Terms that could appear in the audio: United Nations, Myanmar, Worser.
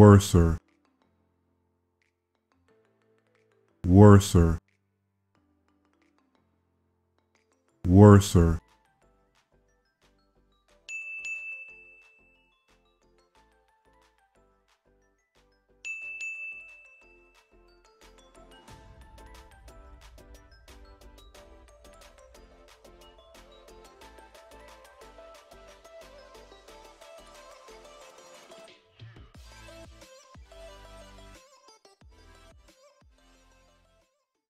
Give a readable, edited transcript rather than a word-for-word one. Worser, Worser, Worser.